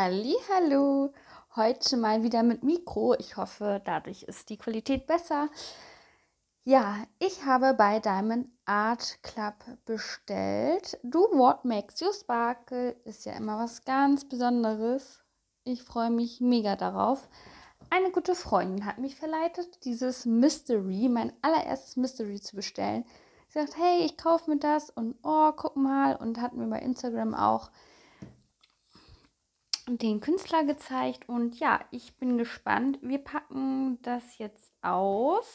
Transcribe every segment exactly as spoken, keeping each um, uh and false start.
Hallihallo, heute mal wieder mit Mikro. Ich hoffe, dadurch ist die Qualität besser. Ja, ich habe bei Diamond Art Club bestellt. Do What Makes You Sparkle ist ja immer was ganz Besonderes. Ich freue mich mega darauf. Eine gute Freundin hat mich verleitet, dieses Mystery, mein allererstes Mystery zu bestellen. Sie sagt, hey, ich kaufe mir das und oh, guck mal. Und hat mir bei Instagram auch den Künstler gezeigt. Und ja, ich bin gespannt. Wir packen das jetzt aus.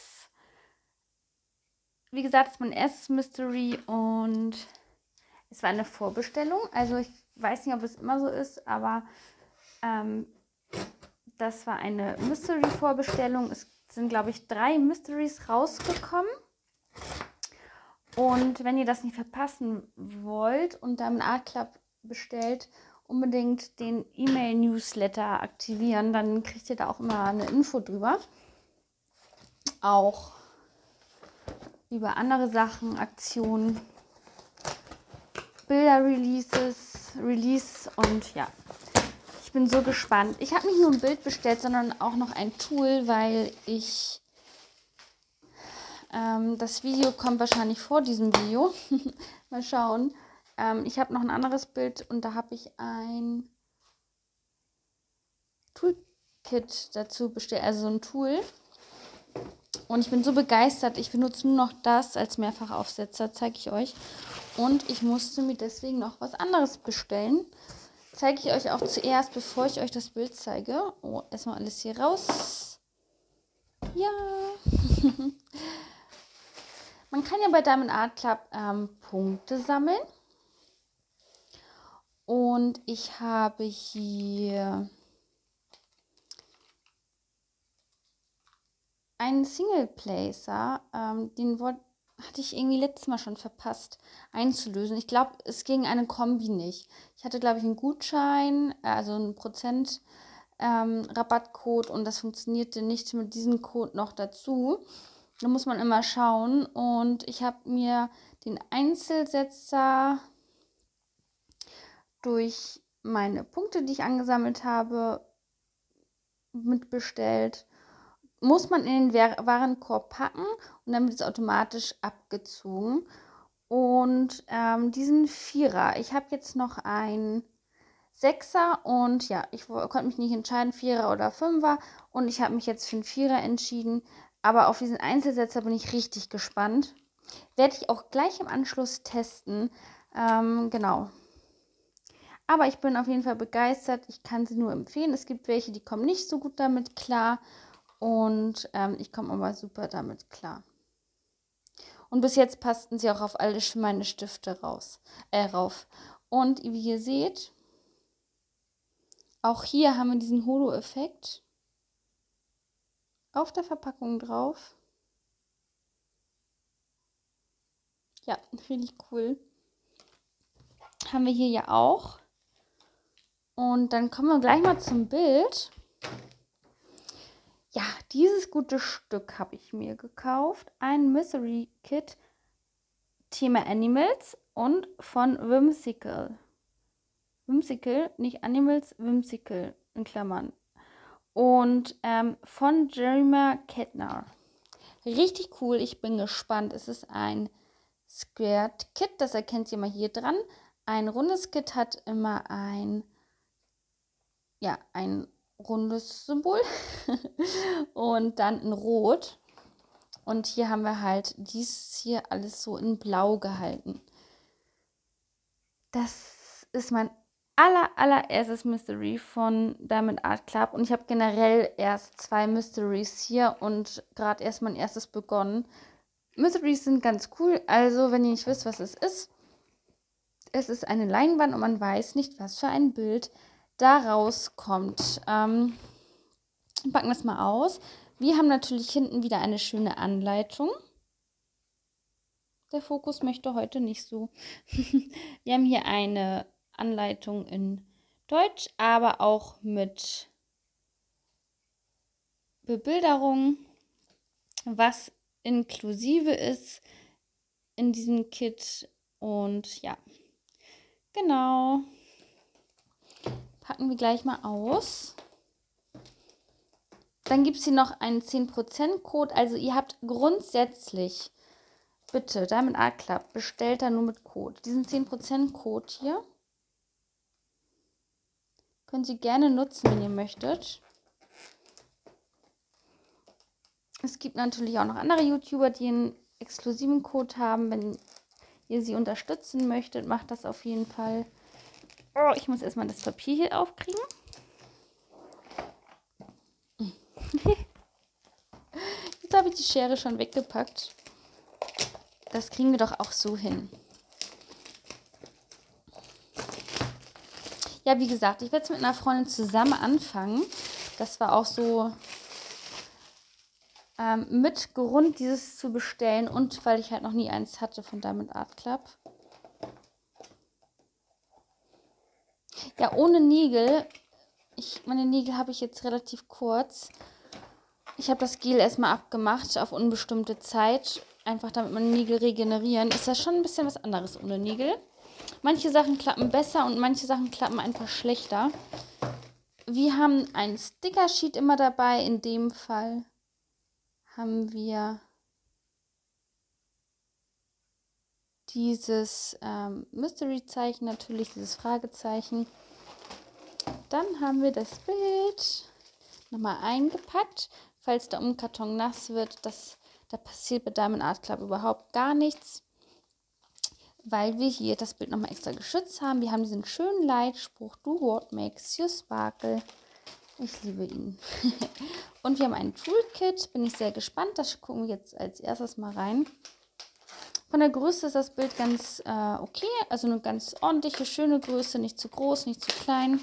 Wie gesagt, es ist mein erstes Mystery und es war eine Vorbestellung. Also ich weiß nicht, ob es immer so ist, aber ähm, das war eine Mystery-Vorbestellung. Es sind, glaube ich, drei Mysteries rausgekommen. Und wenn ihr das nicht verpassen wollt und da einen Art Club bestellt, unbedingt den E-Mail-Newsletter aktivieren, dann kriegt ihr da auch immer eine Info drüber. Auch über andere Sachen, Aktionen, Bilder-Releases, Release und ja, ich bin so gespannt. Ich habe nicht nur ein Bild bestellt, sondern auch noch ein Tool, weil ich... Das Video kommt wahrscheinlich vor diesem Video. Mal schauen. Ähm, ich habe noch ein anderes Bild und da habe ich ein Toolkit dazu bestellt, also so ein Tool. Und ich bin so begeistert. Ich benutze nur noch das als Mehrfachaufsetzer, zeige ich euch. Und ich musste mir deswegen noch was anderes bestellen. Zeige ich euch auch zuerst, bevor ich euch das Bild zeige. Oh, erstmal alles hier raus. Ja. Man kann ja bei Diamond Art Club ähm, Punkte sammeln. Und ich habe hier einen Single Placer, ähm, den Wort hatte ich irgendwie letztes Mal schon verpasst einzulösen. Ich glaube, es ging eine Kombi nicht. Ich hatte, glaube ich, einen Gutschein, also einen Prozent ähm, Rabattcode und das funktionierte nicht mit diesem Code noch dazu. Da muss man immer schauen und ich habe mir den Einzelsetzer durch meine Punkte, die ich angesammelt habe, mitbestellt. Muss man in den Warenkorb packen und dann wird es automatisch abgezogen. Und ähm, diesen Vierer, ich habe jetzt noch einen Sechser und ja, ich konnte mich nicht entscheiden, Vierer oder Fünfer und ich habe mich jetzt für einen Vierer entschieden. Aber auf diesen Einzelsetzer bin ich richtig gespannt. Werde ich auch gleich im Anschluss testen. Ähm, genau. Aber ich bin auf jeden Fall begeistert. Ich kann sie nur empfehlen. Es gibt welche, die kommen nicht so gut damit klar. Und ähm, ich komme aber super damit klar. Und bis jetzt passten sie auch auf alle meine Stifte raus, äh, rauf. Und wie ihr seht, auch hier haben wir diesen Holo-Effekt auf der Verpackung drauf. Ja, richtig cool. Haben wir hier ja auch. Und dann kommen wir gleich mal zum Bild. Ja, dieses gute Stück habe ich mir gekauft. Ein Mystery Kit Thema Animals und von Whimsical. Whimsical, nicht Animals, Whimsical in Klammern. Und ähm, von Jeremiah Ketner. Richtig cool, ich bin gespannt. Es ist ein Squared-Kit, das erkennt ihr mal hier dran. Ein rundes Kit hat immer ein, ja, ein rundes Symbol und dann in Rot. Und hier haben wir halt dies hier alles so in Blau gehalten. Das ist mein aller allererstes Mystery von Diamond Art Club und ich habe generell erst zwei Mysteries hier und gerade erst mein erstes begonnen. Mysteries sind ganz cool, also wenn ihr nicht wisst, was es ist, es ist eine Leinwand und man weiß nicht, was für ein Bild daraus kommt. Ähm, packen wir es mal aus. Wir haben natürlich hinten wieder eine schöne Anleitung. Der Fokus möchte heute nicht so. Wir haben hier eine Anleitung in Deutsch, aber auch mit Bebilderung, was inklusive ist in diesem Kit und ja, genau. Packen wir gleich mal aus. Dann gibt es hier noch einen zehn Prozent Code. Also ihr habt grundsätzlich, bitte, Diamond Art Club, bestellt da nur mit Code. Diesen zehn Prozent Code hier könnt ihr gerne nutzen, wenn ihr möchtet. Es gibt natürlich auch noch andere YouTuber, die einen exklusiven Code haben. Wenn ihr sie unterstützen möchtet, macht das auf jeden Fall. Oh, ich muss erstmal das Papier hier aufkriegen. Jetzt habe ich die Schere schon weggepackt. Das kriegen wir doch auch so hin. Ja, wie gesagt, ich werde es mit einer Freundin zusammen anfangen. Das war auch so ähm, mit Grund, dieses zu bestellen. Und weil ich halt noch nie eins hatte von Diamond Art Club. Ja, ohne Nägel. Ich, meine Nägel habe ich jetzt relativ kurz. Ich habe das Gel erstmal abgemacht auf unbestimmte Zeit. Einfach damit meine Nägel regenerieren. Ist das schon ein bisschen was anderes ohne Nägel. Manche Sachen klappen besser und manche Sachen klappen einfach schlechter. Wir haben einen Sticker-Sheet immer dabei. In dem Fall haben wir dieses ähm, Mystery-Zeichen, natürlich dieses Fragezeichen. Dann haben wir das Bild nochmal eingepackt. Falls der Umkarton nass wird, das, da passiert bei Diamond Art Club überhaupt gar nichts, weil wir hier das Bild nochmal extra geschützt haben. Wir haben diesen schönen Leitspruch, "Do what makes you sparkle". Ich liebe ihn. Und wir haben ein Toolkit, bin ich sehr gespannt. Das gucken wir jetzt als erstes mal rein. Von der Größe ist das Bild ganz äh, okay, also eine ganz ordentliche, schöne Größe, nicht zu groß, nicht zu klein.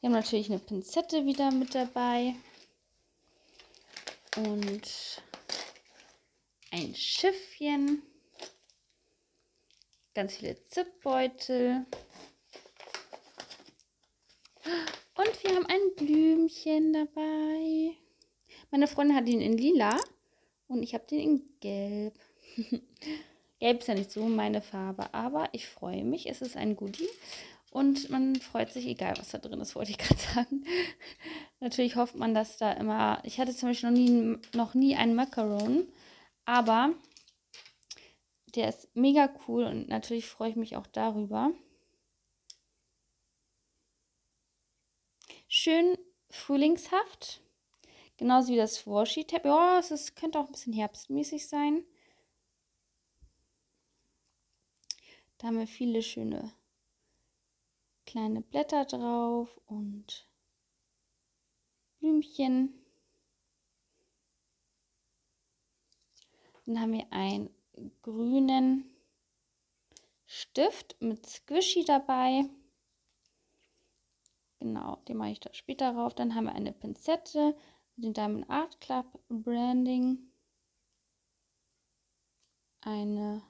Wir haben natürlich eine Pinzette wieder mit dabei und ein Schiffchen, ganz viele Zipbeutel und wir haben ein Blümchen dabei. Meine Freundin hat ihn in lila und ich habe den in gelb. Gelb ist ja nicht so meine Farbe, aber ich freue mich, es ist ein Goodie. Und man freut sich, egal was da drin ist, wollte ich gerade sagen. Natürlich hofft man, dass da immer... Ich hatte zum Beispiel noch nie, noch nie einen Macaron, aber der ist mega cool und natürlich freue ich mich auch darüber. Schön frühlingshaft, genauso wie das Washi-Tab. Ja, es ist, könnte auch ein bisschen herbstmäßig sein. Da haben wir viele schöne... kleine Blätter drauf und Blümchen. Dann haben wir einen grünen Stift mit Squishy dabei. Genau, den mache ich da später drauf. Dann haben wir eine Pinzette mit dem Diamond Art Club Branding. Eine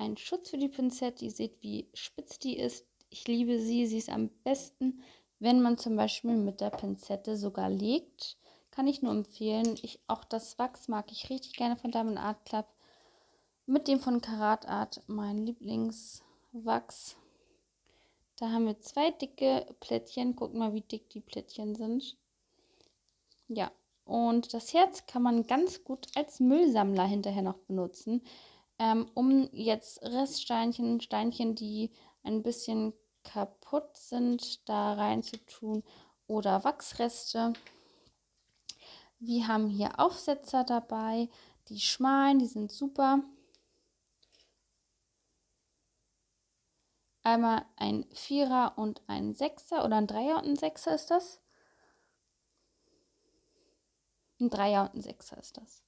Ein Schutz für die Pinzette. Ihr seht, wie spitz die ist. Ich liebe sie. Sie ist am besten, wenn man zum Beispiel mit der Pinzette sogar legt. Kann ich nur empfehlen. Ich, auch das Wachs mag ich richtig gerne von Diamond Art Club. Mit dem von Karat Art, mein Lieblingswachs. Da haben wir zwei dicke Plättchen. Guckt mal, wie dick die Plättchen sind. Ja, und das Herz kann man ganz gut als Müllsammler hinterher noch benutzen, um jetzt Reststeinchen, Steinchen, die ein bisschen kaputt sind, da reinzutun oder Wachsreste. Wir haben hier Aufsetzer dabei, die schmalen, die sind super. Einmal ein Vierer und ein Sechser oder ein Dreier und ein Sechser ist das. Ein Dreier und ein Sechser ist das.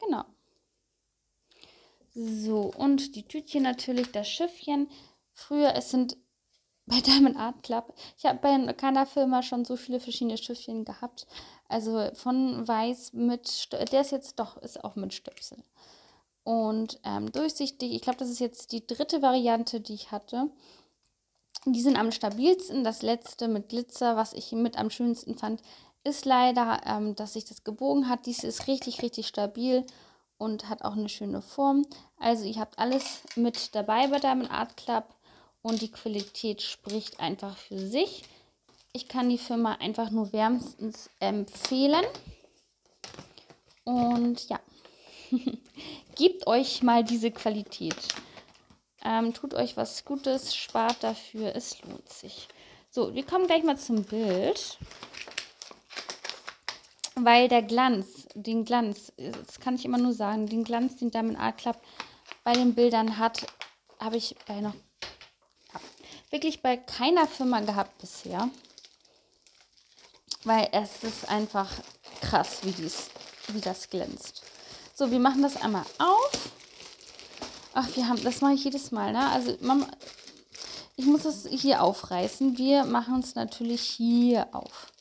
Genau. So, und die Tütchen natürlich, das Schiffchen. Früher, es sind bei Diamond Art Club, ich habe bei keiner Firma schon so viele verschiedene Schiffchen gehabt. Also von weiß mit, Stö der ist jetzt doch, ist auch mit Stöpsel. Und ähm, durchsichtig, ich glaube, das ist jetzt die dritte Variante, die ich hatte. Die sind am stabilsten. Das letzte mit Glitzer, was ich mit am schönsten fand, ist leider, ähm, dass sich das gebogen hat. Dies ist richtig, richtig stabil und hat auch eine schöne Form. Also ihr habt alles mit dabei bei Diamond Art Club und die Qualität spricht einfach für sich. Ich kann die Firma einfach nur wärmstens empfehlen. Und ja, gebt euch mal diese Qualität. Ähm, tut euch was Gutes, spart dafür, es lohnt sich. So, wir kommen gleich mal zum Bild. Weil der Glanz, den Glanz, das kann ich immer nur sagen, den Glanz, den Diamond Art Club bei den Bildern hat, habe ich bei noch ja, wirklich bei keiner Firma gehabt bisher. Weil es ist einfach krass, wie, dies, wie das glänzt. So, wir machen das einmal auf. Ach, wir haben, das mache ich jedes Mal, ne? Also, Mama, ich muss das hier aufreißen. Wir machen es natürlich hier auf.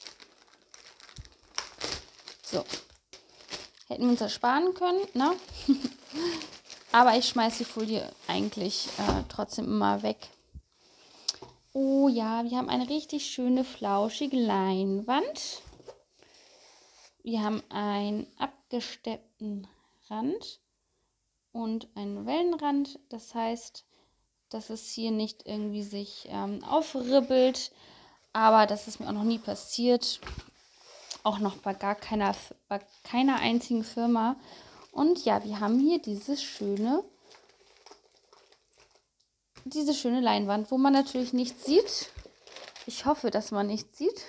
So. Hätten wir uns das sparen können, ne? Aber ich schmeiße die Folie eigentlich äh, trotzdem immer weg. Oh ja, wir haben eine richtig schöne, flauschige Leinwand. Wir haben einen abgesteppten Rand und einen Wellenrand. Das heißt, dass es hier nicht irgendwie sich ähm, aufribbelt. Aber das ist mir auch noch nie passiert. Auch noch bei gar keiner, bei keiner einzigen Firma. Und ja, wir haben hier dieses schöne, diese schöne Leinwand, wo man natürlich nichts sieht. Ich hoffe, dass man nichts sieht.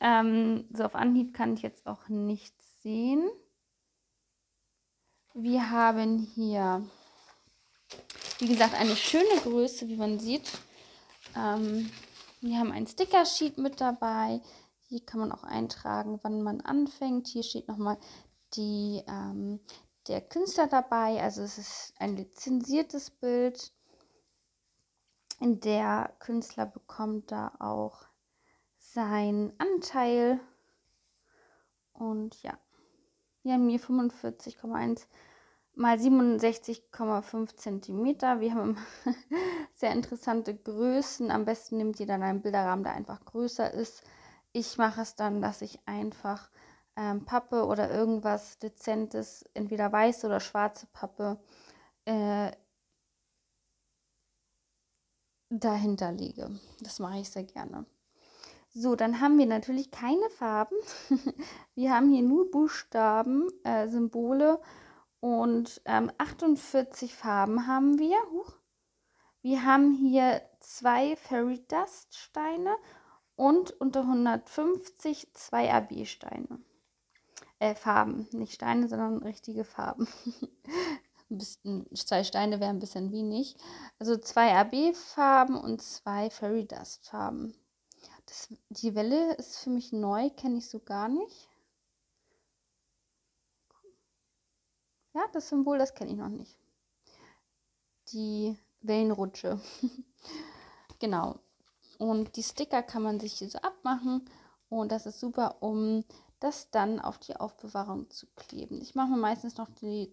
ähm, so auf Anhieb kann ich jetzt auch nichts sehen. Wir haben hier, wie gesagt, eine schöne Größe, wie man sieht. Ähm, wir haben ein Sticker-Sheet mit dabei. Hier kann man auch eintragen, wann man anfängt. Hier steht nochmal die, ähm, der Künstler dabei. Also es ist ein lizenziertes Bild. Der Künstler bekommt da auch seinen Anteil. Und ja. Wir haben hier fünfundvierzig Komma eins mal siebenundsechzig Komma fünf Zentimeter. Wir haben sehr interessante Größen. Am besten nimmt ihr dann einen Bilderrahmen, der einfach größer ist. Ich mache es dann, dass ich einfach ähm, Pappe oder irgendwas Dezentes, entweder weiße oder schwarze Pappe, äh, dahinter lege. Das mache ich sehr gerne. So, dann haben wir natürlich keine Farben. Wir haben hier nur Buchstaben, äh, Symbole und ähm, achtundvierzig Farben haben wir. Huch. Wir haben hier zwei Fairy Dust Steine und unter hundertfünfzig zwei A B-Steine. Äh, Farben, nicht Steine, sondern richtige Farben. Ein bisschen, zwei Steine wären ein bisschen wenig. Also zwei A B-Farben und zwei Fairy Dust-Farben. Das, die Welle ist für mich neu, kenne ich so gar nicht. Ja, das Symbol, das kenne ich noch nicht. Die Wellenrutsche. Genau. Und die Sticker kann man sich hier so abmachen. Und das ist super, um das dann auf die Aufbewahrung zu kleben. Ich mache mir meistens noch die,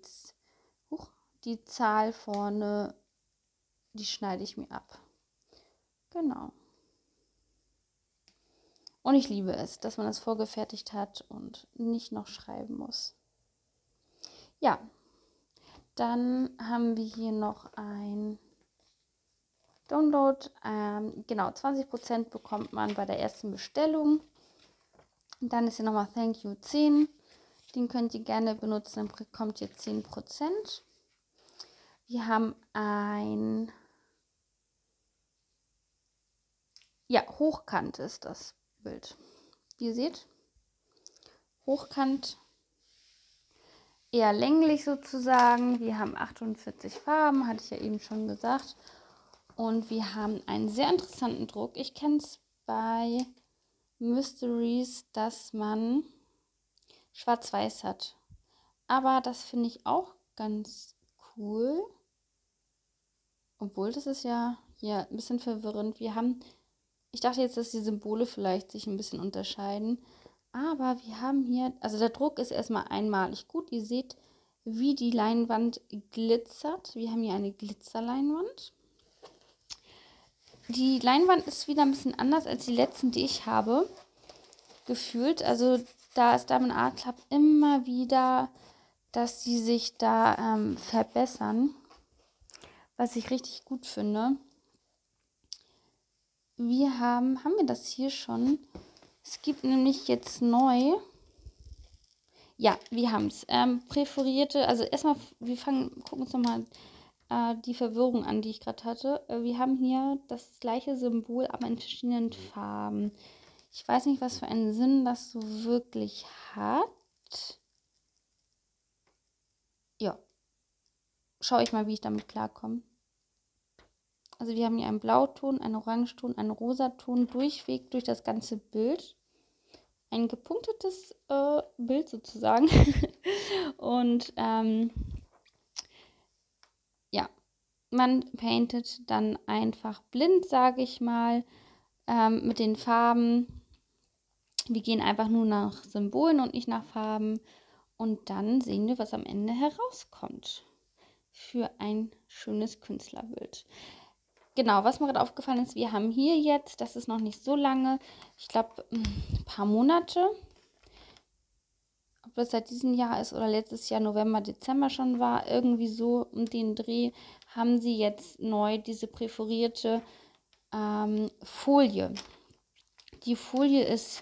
huch, die Zahl vorne, die schneide ich mir ab. Genau. Und ich liebe es, dass man das vorgefertigt hat und nicht noch schreiben muss. Ja, dann haben wir hier noch ein Download. Ähm, genau, zwanzig Prozent bekommt man bei der ersten Bestellung. Und dann ist hier nochmal Thank You zehn. Den könnt ihr gerne benutzen, dann bekommt ihr zehn Prozent. Wir haben ein ja, hochkant ist das Bild. Wie ihr seht, hochkant, eher länglich sozusagen. Wir haben achtundvierzig Farben, hatte ich ja eben schon gesagt. Und wir haben einen sehr interessanten Druck. Ich kenne es bei Mysteries, dass man schwarz-weiß hat. Aber das finde ich auch ganz cool. Obwohl, das ist ja hier ein bisschen verwirrend. Wir haben... Ich dachte jetzt, dass die Symbole vielleicht sich ein bisschen unterscheiden. Aber wir haben hier, also der Druck ist erstmal einmalig gut. Ihr seht, wie die Leinwand glitzert. Wir haben hier eine Glitzerleinwand. Die Leinwand ist wieder ein bisschen anders als die letzten, die ich habe, gefühlt. Also da ist Diamond Art Club immer wieder dass sie sich da ähm, verbessern, was ich richtig gut finde. Wir haben, haben wir das hier schon? Es gibt nämlich jetzt neu, ja, wir haben es, ähm, präferierte, also erstmal, wir fangen, gucken uns nochmal äh, die Verwirrung an, die ich gerade hatte. Äh, wir haben hier das gleiche Symbol, aber in verschiedenen Farben. Ich weiß nicht, was für einen Sinn das so wirklich hat. Ja, schaue ich mal, wie ich damit klarkomme. Also wir haben hier einen Blauton, einen Orangeton, einen Rosaton, durchweg durch das ganze Bild. Ein gepunktetes äh, Bild sozusagen. Und ähm, ja, man paintet dann einfach blind, sage ich mal, ähm, mit den Farben. Wir gehen einfach nur nach Symbolen und nicht nach Farben. Und dann sehen wir, was am Ende herauskommt für ein schönes Künstlerbild. Genau, was mir gerade aufgefallen ist, wir haben hier jetzt, das ist noch nicht so lange, ich glaube ein paar Monate, ob das seit diesem Jahr ist oder letztes Jahr November, Dezember schon war, irgendwie so um den Dreh, haben sie jetzt neu diese präferierte ähm, Folie. Die Folie ist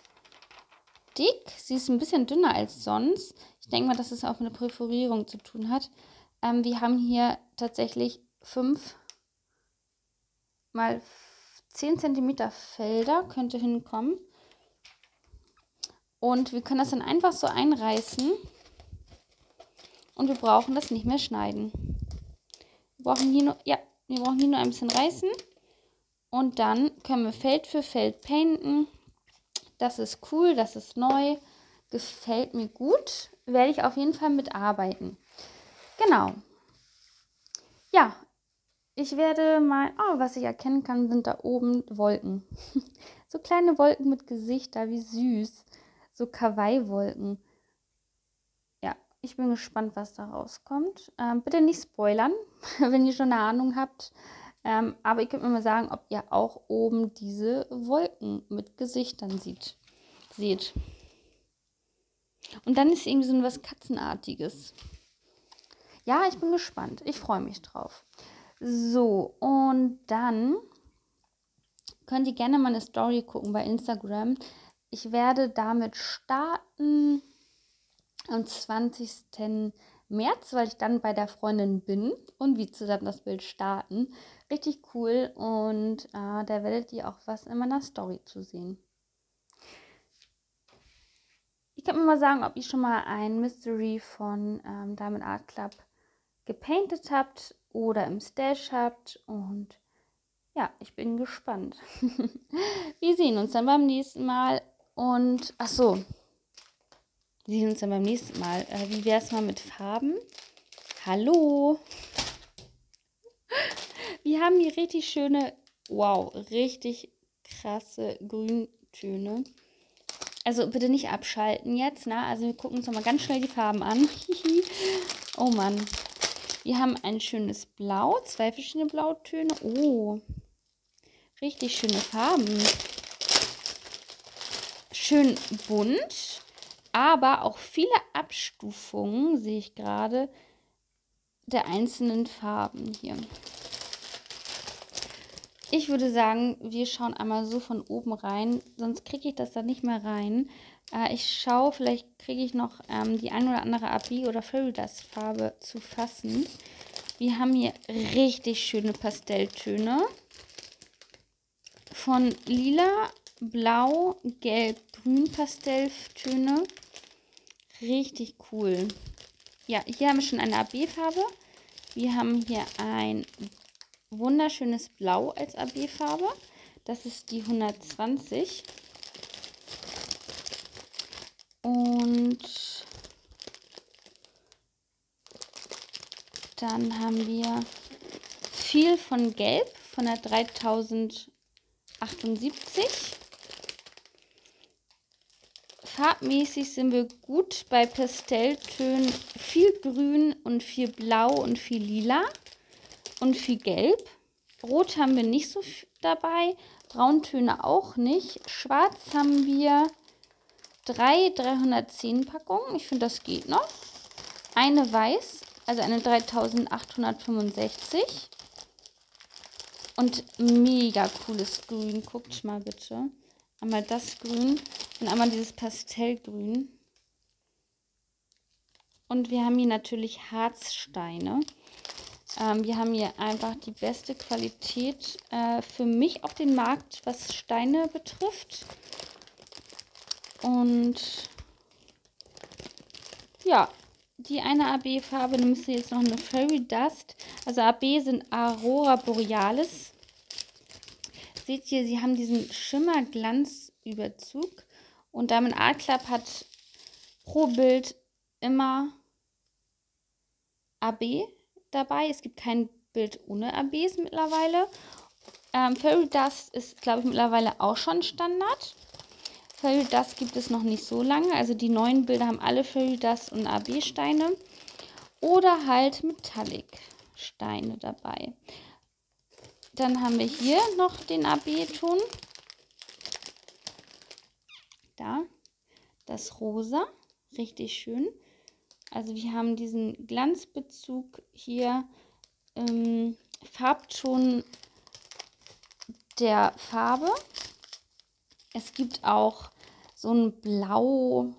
dick, sie ist ein bisschen dünner als sonst. Ich denke mal, dass es auch mit einer Präforierung zu tun hat. Ähm, wir haben hier tatsächlich fünf mal zehn Zentimeter Felder, könnte hinkommen. Und wir können das dann einfach so einreißen. Und wir brauchen das nicht mehr schneiden. Wir brauchen hier nur, ja, wir brauchen hier nur ein bisschen reißen. Und dann können wir Feld für Feld painten. Das ist cool, das ist neu. Gefällt mir gut. Werde ich auf jeden Fall mitarbeiten. Genau. Ja. Ich werde mal, oh, was ich erkennen kann, sind da oben Wolken. So kleine Wolken mit Gesichter, wie süß. So Kawaii-Wolken. Ja, ich bin gespannt, was da rauskommt. Ähm, bitte nicht spoilern, wenn ihr schon eine Ahnung habt. Ähm, aber ihr könnt mir mal sagen, ob ihr auch oben diese Wolken mit Gesichtern sieht, seht. Und dann ist irgendwie so was Katzenartiges. Ja, ich bin gespannt. Ich freue mich drauf. So, und dann könnt ihr gerne mal eine Story gucken bei Instagram. Ich werde damit starten am zwanzigsten März, weil ich dann bei der Freundin bin und wir zusammen das Bild starten. Richtig cool und äh, da werdet ihr auch was in meiner Story zu sehen. Ich kann mir mal sagen, ob ihr schon mal ein Mystery von ähm, Diamond Art Club gepaintet habt oder im Stash habt und ja, ich bin gespannt. Wir sehen uns dann beim nächsten Mal und ach so, wir sehen uns dann beim nächsten Mal. Äh, wie wäre es mal mit Farben? Hallo! Wir haben hier richtig schöne, wow, richtig krasse Grüntöne. Also bitte nicht abschalten jetzt, ne? Also wir gucken uns nochmal ganz schnell die Farben an. Oh Mann. Wir haben ein schönes Blau, zwei verschiedene Blautöne. Oh, richtig schöne Farben. Schön bunt, aber auch viele Abstufungen, sehe ich gerade, der einzelnen Farben hier. Ich würde sagen, wir schauen einmal so von oben rein, sonst kriege ich das dann nicht mehr rein. Äh, ich schaue, vielleicht kriege ich noch ähm, die ein oder andere Abi- oder Fairy Dust Farbe zu fassen. Wir haben hier richtig schöne Pastelltöne. Von lila, blau, gelb, grün Pastelltöne. Richtig cool. Ja, hier haben wir schon eine A B-Farbe. Wir haben hier ein wunderschönes Blau als A B-Farbe. Das ist die hundertzwanzig. Und dann haben wir viel von Gelb, von der dreitausend achtundsiebzig. Farbmäßig sind wir gut bei Pastelltönen. Viel Grün und viel Blau und viel Lila. Und viel Gelb. Rot haben wir nicht so dabei. Brauntöne auch nicht. Schwarz haben wir drei dreihundertzehn Packungen. Ich finde, das geht noch. eine weiß, also eine dreitausendachthundertfünfundsechzig. Und mega cooles Grün. Guckt mal bitte. Einmal das Grün und einmal dieses Pastellgrün. Und wir haben hier natürlich Harzsteine. Ähm, wir haben hier einfach die beste Qualität äh, für mich auf den Markt, was Steine betrifft. Und ja, die eine A B-Farbe, da müsste jetzt noch eine Fairy Dust. Also A B sind Aurora Borealis. Seht ihr, sie haben diesen Schimmerglanzüberzug. Und Diamond Art Club hat pro Bild immer A B dabei. Es gibt kein Bild ohne A Bs mittlerweile. Ähm, Fairy Dust ist, glaube ich, mittlerweile auch schon Standard. Fairy Dust gibt es noch nicht so lange. Also die neuen Bilder haben alle Fairy Dust und A B-Steine. Oder halt Metallic-Steine dabei. Dann haben wir hier noch den A B-Ton. Da. Das Rosa. Richtig schön. Also wir haben diesen Glanzbezug hier. Ähm, Farbton der Farbe. Es gibt auch so einen blau,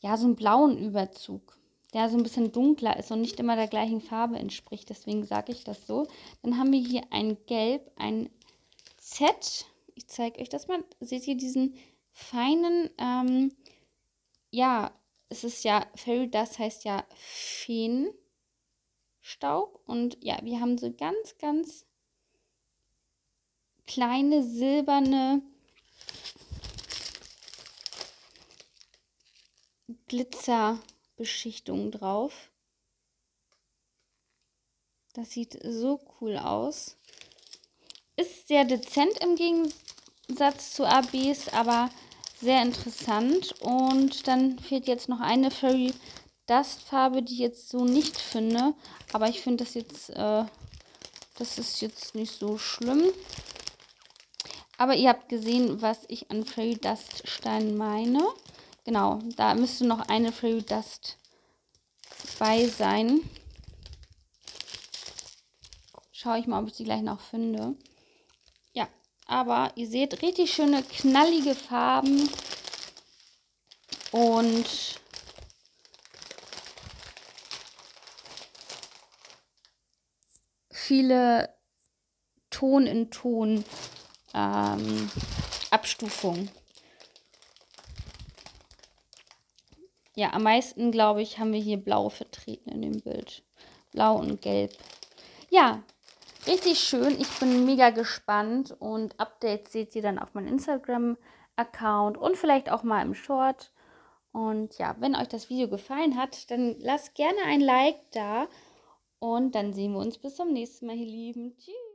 ja, so einen blauen Überzug, der so ein bisschen dunkler ist und nicht immer der gleichen Farbe entspricht. Deswegen sage ich das so. Dann haben wir hier ein Gelb, ein Z. Ich zeige euch das mal. Seht ihr diesen feinen, ähm, ja, es ist ja, Fairy Dust heißt ja Feenstaub. Und ja, wir haben so ganz, ganz kleine silberne Glitzerbeschichtung drauf. Das sieht so cool aus. Ist sehr dezent im Gegensatz zu A Bs, aber sehr interessant. Und dann fehlt jetzt noch eine Fairy Dust Farbe, die ich jetzt so nicht finde. Aber ich finde das jetzt, äh, das ist jetzt nicht so schlimm. Aber ihr habt gesehen, was ich an Fairy Dust Steinen meine. Genau, da müsste noch eine Fairy Dust bei sein. Schaue ich mal, ob ich die gleich noch finde. Ja, aber ihr seht, richtig schöne, knallige Farben. Und viele Ton in Ton. Ähm, Abstufung. Ja, am meisten, glaube ich, haben wir hier Blau vertreten in dem Bild. Blau und Gelb. Ja, richtig schön. Ich bin mega gespannt und Updates seht ihr dann auf meinem Instagram-Account und vielleicht auch mal im Short. Und ja, wenn euch das Video gefallen hat, dann lasst gerne ein Like da und dann sehen wir uns bis zum nächsten Mal, ihr Lieben. Tschüss.